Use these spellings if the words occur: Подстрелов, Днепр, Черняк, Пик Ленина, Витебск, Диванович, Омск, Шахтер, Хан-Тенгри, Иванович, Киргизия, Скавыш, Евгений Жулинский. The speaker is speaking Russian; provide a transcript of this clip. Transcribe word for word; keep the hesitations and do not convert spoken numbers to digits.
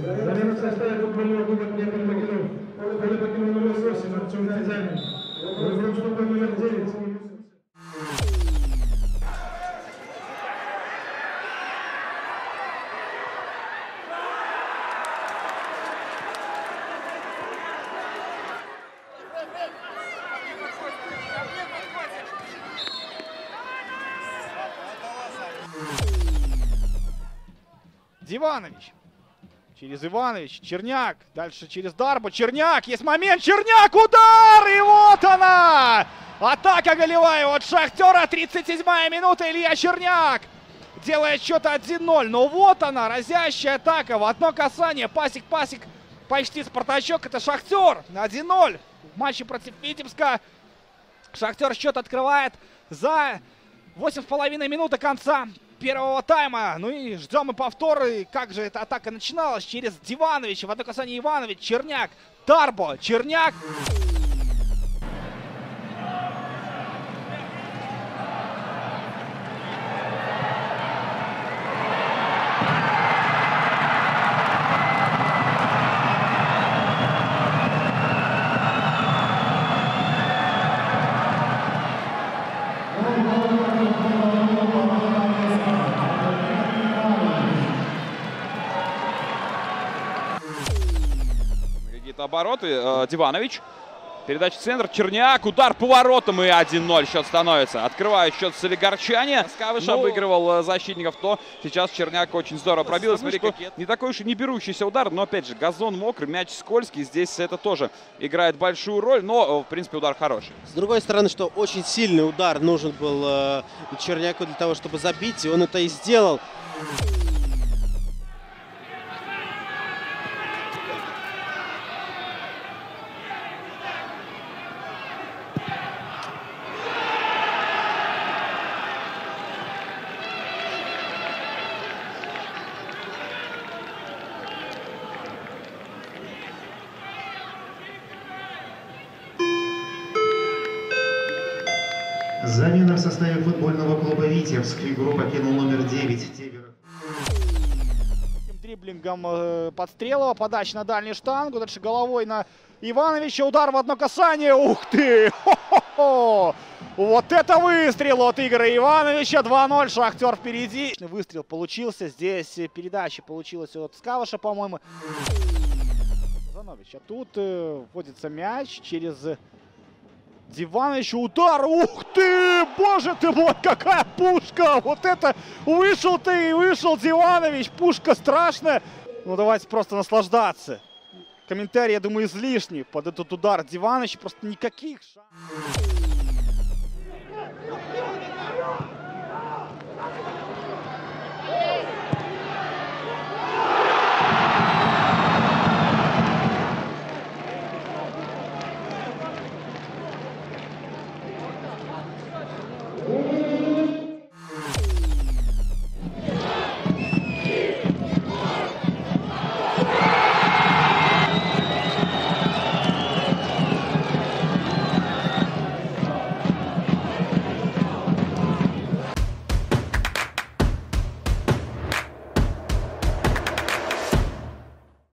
Замена состава футбольного клуба «Днепр» покинул. Поле покинул номер восемь, Артем Дизайнер. Выбрал штука номер девять. Диванович. Через Иванович. Черняк. Дальше через Дарба. Черняк. Есть момент. Черняк. Удар. И вот она. Атака голевая от Шахтера. тридцать седьмая минута. Илья Черняк делает счет один ноль. Но вот она. Разящая атака. В одно касание. Пасик, пасик. Почти Спартачок. Это Шахтер. один ноль. В матче против Витебска. Шахтер счет открывает за восемь с половиной минуты конца первого тайма. Ну и ждем и повтор. И как же эта атака начиналась? Через Дивановича. В одно касание Иванович. Черняк. Тарбо. Черняк. Обороты. Диванович. Передача в центр. Черняк. Удар поворотом. И один ноль счет становится. Открывают счет солигарчане. Скавыш ну... обыгрывал защитников. То сейчас Черняк очень здорово пробил. Смотри, какие... не такой уж и не берущийся удар. Но опять же, газон мокрый, мяч скользкий. Здесь это тоже играет большую роль. Но, в принципе, удар хороший. С другой стороны, что очень сильный удар нужен был Черняку для того, чтобы забить. И он это и сделал. Замена в составе футбольного клуба «Витебск». Игру покинул номер девять. Дриблингом Подстрелова. Подача на дальний штангу. Дальше головой на Ивановича. Удар в одно касание. Ух ты! Хо-хо-хо! Вот это выстрел от Игоря Ивановича. два ноль. Шахтер впереди. Выстрел получился. Здесь передача получилась от Скавыша, по-моему. Диванович. А тут вводится мяч через... Диванович, удар, ух ты, боже ты мой, какая пушка, вот это, вышел ты и вышел Диванович, пушка страшная. Ну давайте просто наслаждаться, комментарии, я думаю, излишни под этот удар Дивановича, просто никаких шансов.